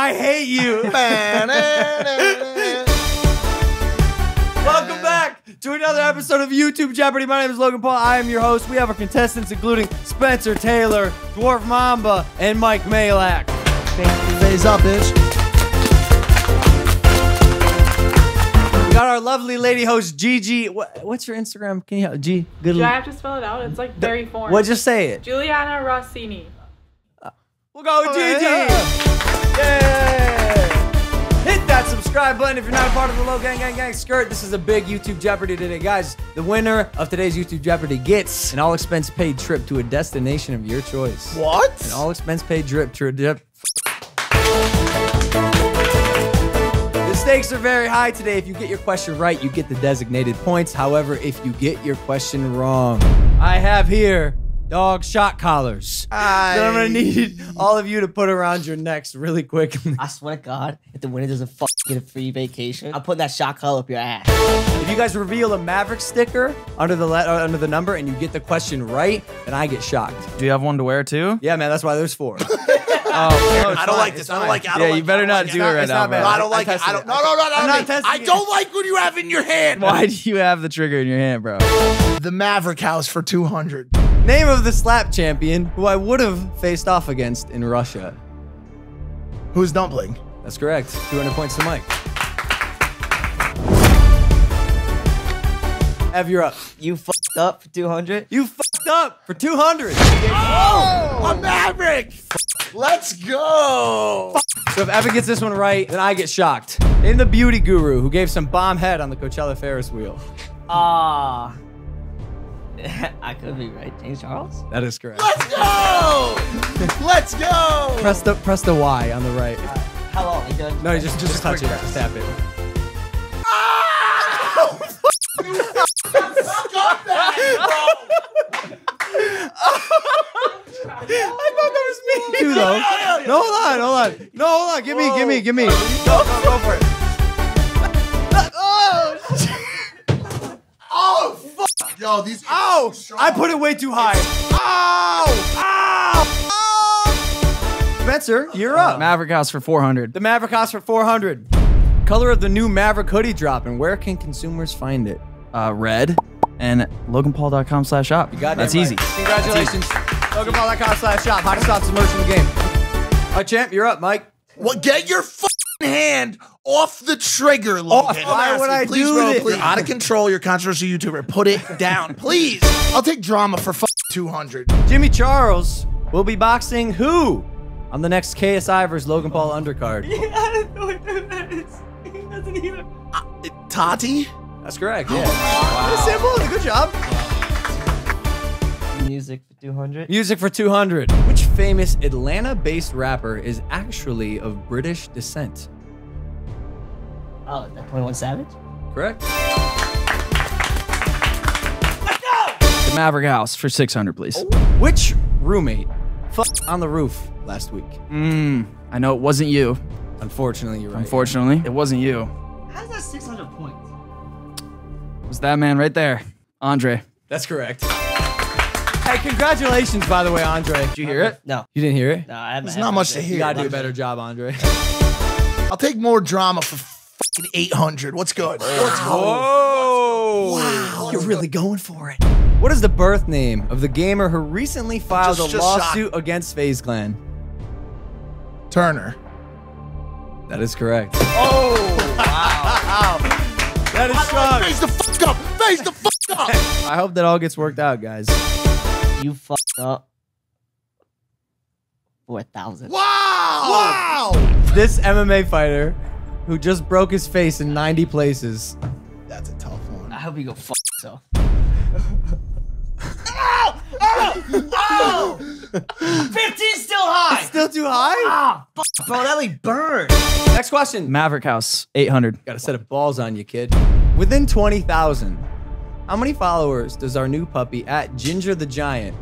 I hate you. Welcome back to another episode of YouTube Jeopardy. My name is Logan Paul. I am your host. We have our contestants, including Spencer Taylor, Dwarf Mamba, and Mike Malak. Face up, bitch. We got our lovely lady host, Gigi. What's your Instagram? Can you help? G. Good. Do I have to spell it out? It's like very formal. Well, just say it. Juliana Rossini. We'll go with Gigi. Yeah. Hit that subscribe button if you're not a part of the Low Gang Gang Gang Skirt. This is a big YouTube Jeopardy today, guys. The winner of today's YouTube Jeopardy gets an all-expense-paid trip to a destination of your choice. What? An all-expense-paid trip to a The stakes are very high today. If you get your question right, you get the designated points. However, if you get your question wrong, I have here dog shot collars that I'm gonna need all of you to put around your necks really quick. I swear to God, if the winner doesn't get a free vacation, I'm putting that shot collar up your ass. If you guys reveal a Maverick sticker under the number and you get the question right, then I get shocked. Do you have one to wear too? Yeah, man, that's why there's four. Oh, I don't like this. I don't like it. Yeah, you better not do it right now, man. I don't like it. No, no, no, no. I don't like what you have in your hand. Why do you have the trigger in your hand, bro? The Maverick House for 200. Name of the slap champion who I would have faced off against in Russia. Who's Dumpling? That's correct. 200 points to Mike. Ev, you're up. You fucked up for 200. You fucked up for 200. Oh, a Maverick. Let's go! So if Evan gets this one right, then I get shocked. In the beauty guru who gave some bomb head on the Coachella Ferris wheel. Ah. I could be right. James Charles? That is correct. Let's go! Let's go! Press the Y on the right. How long? Are you doing? No, just touch it. Just tap it. Ah! Stop that, bro! I thought that was me too, though. No, hold on, hold on. No, hold on. Give me. Go for it. Oh, fuck. Yo, these. Oh, I put it way too high. Oh. Spencer, you're up. Maverick House for 400. The Maverick House for 400. Color of the new Maverick hoodie drop, and where can consumers find it? Red. And LoganPaul.com/shop. That's easy. Congratulations. LoganPaul.com/shop. Hottest sauce immersion in the game. All right, champ, you're up, Mike. Well, get your fucking hand off the trigger, Logan. Why would I do this? You're out of control. You're a controversial YouTuber. Put it down, please. I'll take drama for 200. Jimmy Charles will be boxing who on the next KSI versus Logan Paul undercard? Yeah, I don't know what that is. He doesn't even. Tati? That's correct, yeah. Wow. Simple, good job. Music for 200. Music for 200. Which famous Atlanta-based rapper is actually of British descent? Oh, is that 21 Savage? Correct. Let's go! The Maverick House for 600, please. Oh. Which roommate fucked on the roof last week? I know it wasn't you. Unfortunately, you're right. Unfortunately, it wasn't you. How's that 600 points? Was that man right there, Andre? That's correct. Hey, congratulations, by the way, Andre. Did you hear it? No. You didn't hear it? No, I haven't. There's not much to hear. You gotta do a better job, Andre. I'll take more drama for fucking 800. What's good? Let's go. Whoa! Wow, you're really going for it. What is the birth name of the gamer who recently filed a lawsuit against FaZe Clan? Turner. That is correct. Oh! Wow! That is strong. Face the fuck up! Face the fuck up! I hope that all gets worked out, guys. You fucked up 4,000. Wow! Wow! This MMA fighter who just broke his face in 90 places. That's a tough one. I hope you go fuck yourself. Ow! Ow! Ow! 15's still high! It's still too high? Ah, fuck, bro, that like burned. Next question. Maverick House, 800. Got a set of balls on you, kid. Within 20,000, how many followers does our new puppy at @gingerthegiant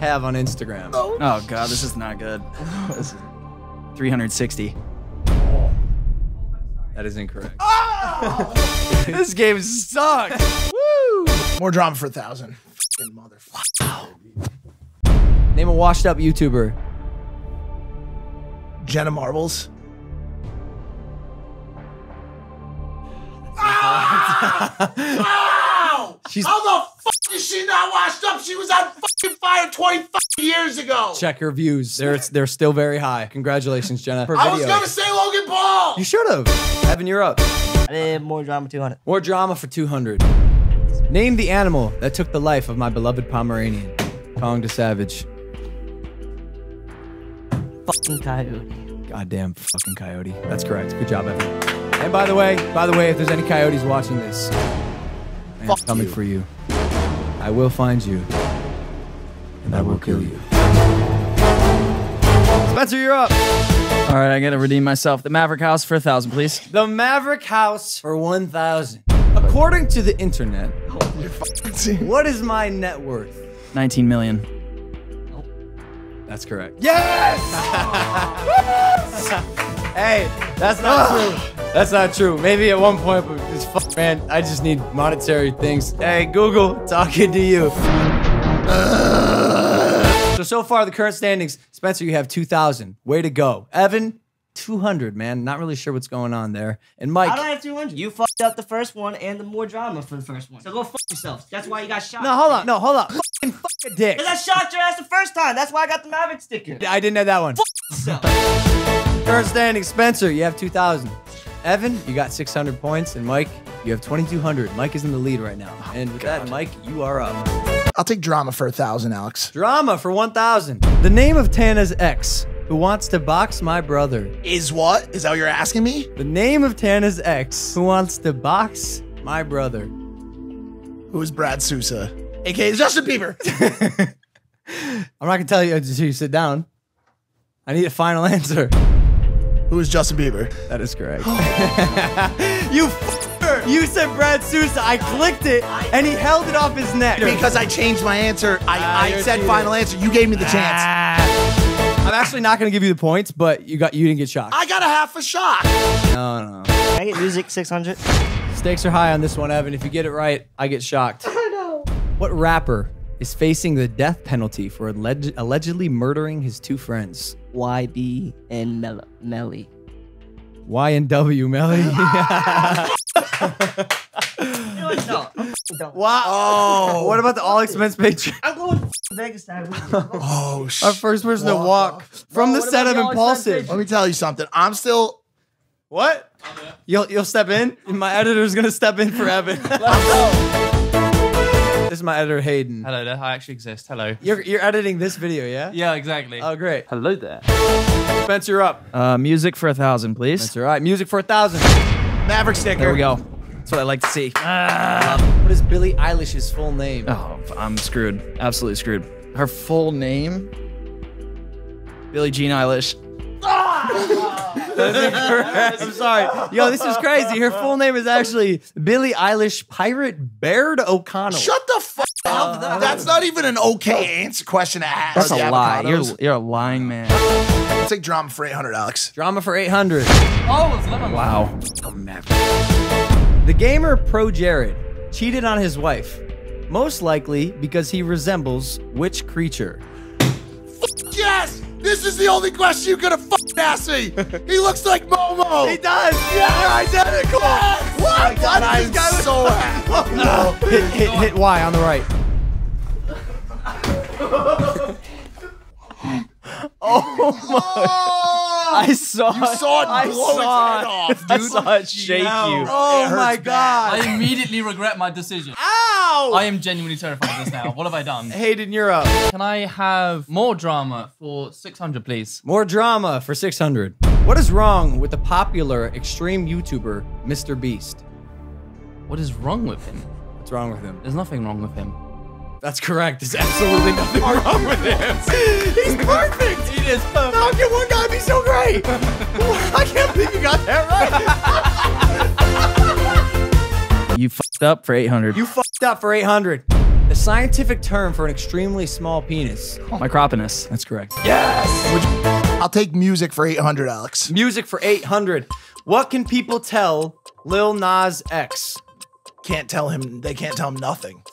have on Instagram? Oh God, this is not good. 360. Oh. That is incorrect. Oh! This game sucks. Woo! More drama for 1,000. Name a washed up YouTuber. Jenna Marbles. Wow! How the fuck is she not washed up? She was on fucking fire 20 years ago. Check her views. They're still very high. Congratulations, Jenna. I was going to say Logan Paul. You should have. Evan, you're up. I did more drama 200. More drama for 200. Name the animal that took the life of my beloved Pomeranian. Kong to Savage. Fucking coyote. Goddamn fucking coyote. That's correct. Good job, Evan. And by the way, if there's any coyotes watching this, I'm coming for you. I will find you, and I will kill you. Spencer, you're up. All right, I gotta redeem myself. The Maverick House for 1,000, please. The Maverick House for 1,000. According to the internet, what is my net worth? 19 million. Nope. That's correct. Yes! Hey, that's not true. That's not true. Maybe at one point, but it's fuck, man. I just need monetary things. Hey, Google, talking to you. So far, the current standings, Spencer, you have 2,000. Way to go. Evan, 200, man. Not really sure what's going on there. And Mike. I don't have 200. You fucked up the first one and the more drama for the first one. So go fuck yourselves. That's why you got shot. No, hold on. No, hold on. Fucking fuck a dick. Because I shot your ass the first time. That's why I got the Maverick sticker. I didn't have that one. Fuck yourself. Current standings, Spencer, you have 2,000. Evan, you got 600 points, and Mike, you have 2,200. Mike is in the lead right now. Oh, and with God. That, Mike, you are up. I'll take drama for 1,000, Alex. Drama for 1,000. The name of Tana's ex, who wants to box my brother. Is what? Is that what you're asking me? The name of Tana's ex, who wants to box my brother. Who is Brad Sousa? AKA Justin Bieber. I'm not going to tell you until you sit down. I need a final answer. Who is Justin Bieber? That is correct. You f***er! You said Brad Sousa. I clicked it, and he held it off his neck. Because I changed my answer. I said cheated. Final answer. You gave me the chance. I'm actually not going to give you the points, but you didn't get shocked. I got a half a shot. No. Can I get music 600? Stakes are high on this one, Evan. If you get it right, I get shocked. I know. What rapper is facing the death penalty for allegedly murdering his two friends? YBN Melly. Y and W Melly. Wow. Oh, what about the all expense patron? I'm going to Vegas. Oh, shit. Our first person to walk from the set of Impulsive. Let me tell you something. I'm still. What? You'll step in? My editor's going to step in for Evan. Let's go. This is my editor, Hayden. Hello there. I actually exist. Hello. You're editing this video, yeah? Yeah, exactly. Oh, great. Hello there. Spencer, you're up. Music for 1,000, please. That's all right. Music for 1,000. Maverick sticker. There we go. That's what I like to see. What is Billie Eilish's full name? Oh, I'm screwed. Absolutely screwed. Her full name? Billie Jean Eilish. I'm sorry. Yo, this is crazy. Her full name is actually Billie Eilish Pirate Baird O'Connell. Shut the fuck up. That's not even an okay answer question to ask. That's a lie. You're a lying man. I'll take drama for 800, Alex. Drama for 800. Oh, it's lemon. Wow. The gamer Pro Jared cheated on his wife, most likely because he resembles which creature? Yes! This is the only question you could have fucking asked me. He looks like Momo. He does. Yeah, they're identical. Yes. What? God, I am so happy. Oh, no. Hit Y on the right. Oh my! I saw. You saw it. I saw it. Blow its head off, dude. I saw it shake you. Oh my God! I immediately regret my decision. I am genuinely terrified of this now. What have I done? Hayden, you're up. Can I have more drama for 600, please? More drama for 600. What is wrong with the popular extreme YouTuber, MrBeast? What is wrong with him? What's wrong with him? There's nothing wrong with him. That's correct. There's absolutely nothing wrong with him. He's perfect. He is perfect. How can one guy be so great? I can't believe you got that right. You fucked up for 800. You fucked up for 800. The scientific term for an extremely small penis. Micropenis. That's correct. Yes! I'll take music for 800, Alex. Music for 800. What can people tell Lil Nas X? Can't tell him. They can't tell him nothing.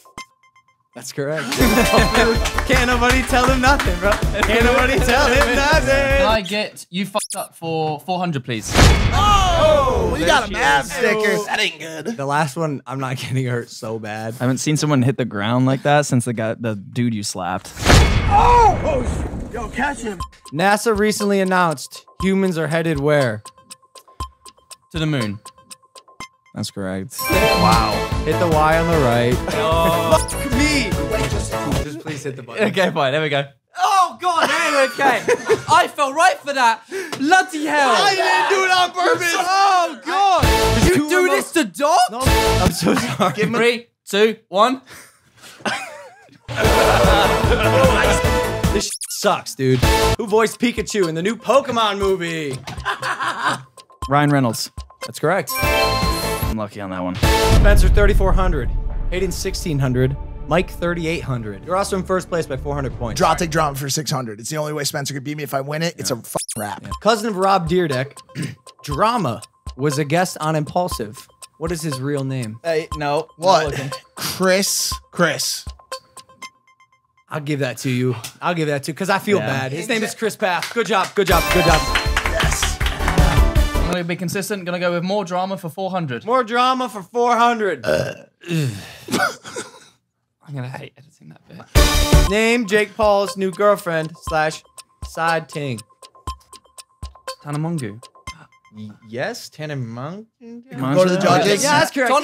That's correct. Can't nobody tell him nothing, bro. Can't nobody tell him nothing. I get you fucked up for 400, please. Oh, you got a Mav sticker. That ain't good. The last one, I'm not getting hurt so bad. I haven't seen someone hit the ground like that since the dude you slapped. Oh, oh shit. Yo, catch him. NASA recently announced humans are headed where? To the moon. That's correct. Wow. Hit the Y on the right. Oh. Fuck me. Wait, just please hit the button. Okay, fine. There we go. Oh, God. Okay. I fell right for that. Bloody hell. I didn't do it on purpose. Oh, God. You do this to Doc? No, I'm so sorry. Give me 3, 2, 1. This shit sucks, dude. Who voiced Pikachu in the new Pokemon movie? Ryan Reynolds. That's correct. I'm lucky on that one. Spencer, 3,400. Hayden, 1,600. Mike, 3,800. You're also in first place by 400 points. Draw, take drama for 600. It's the only way Spencer could beat me. If I win it, it's a fucking wrap. Yeah. Cousin of Rob Deerdeck, Drama was a guest on Impulsive. What is his real name? No. What? Chris. I'll give that to you. I'll give that to you because I feel bad. His name is Chris Paff. Good job. Good job. Good job. Yes. I'm gonna be consistent. Gonna go with more drama for 400. More drama for 400. I'm gonna hate editing that bit. Name Jake Paul's new girlfriend / side ting. Tana Mongeau. Yes, Tana Mongeau. Go to the judges. Yeah, that's correct. Wait,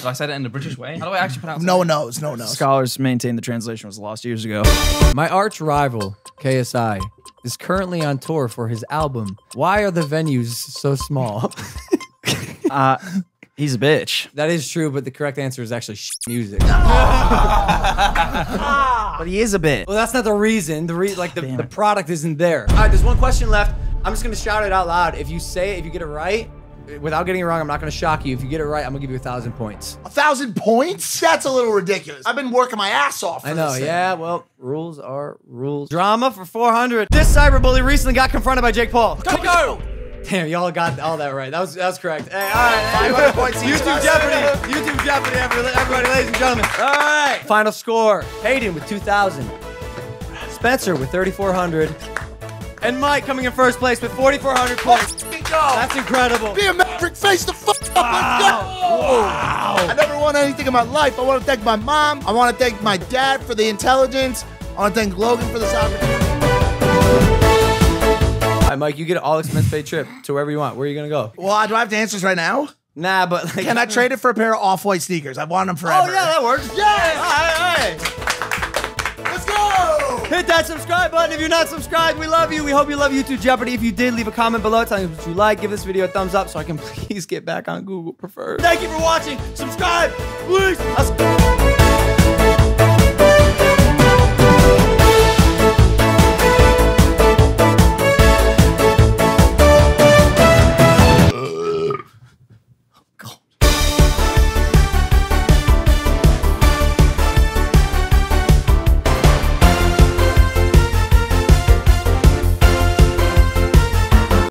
did I say that in the British way? How do I actually pronounce it? No one knows. No one knows. Scholars maintain the translation was lost years ago. My arch rival, KSI, is currently on tour for his album. Why are the venues so small? He's a bitch. That is true, but the correct answer is actually shit music. But he is a bitch. Well, that's not the reason. The product isn't there. All right, there's one question left. I'm just gonna shout it out loud. If you say it, if you get it right, without getting it wrong, I'm not gonna shock you. If you get it right, I'm gonna give you 1,000 points. 1,000 points? That's a little ridiculous. I've been working my ass off for this. I know, yeah, well, rules are rules. Drama for 400. This cyberbully recently got confronted by Jake Paul. Go! Damn, y'all got all that right. That was correct. Hey, all right. 500 points each. YouTube Jeopardy. YouTube Jeopardy, everybody, ladies and gentlemen. All right. Final score. Hayden with 2,000. Spencer with 3,400. And Mike coming in first place with 4,400 points. That's incredible. Be a Maverick, face the fuck up. Wow. I never won anything in my life. I want to thank my mom. I want to thank my dad for the intelligence. I want to thank Logan for this opportunity. All right, Mike, you get an all-expense-paid trip to wherever you want. Where are you going to go? Well, do I have to answer this right now? Nah, but like... Can I trade it for a pair of off-white sneakers? I want them forever. Oh, yeah, that works. Yes! All right. Hit that subscribe button if you're not subscribed. We love you. We hope you love YouTube Jeopardy. If you did, leave a comment below telling us what you like. Give this video a thumbs up so I can please get back on Google Preferred. Thank you for watching. Subscribe, please.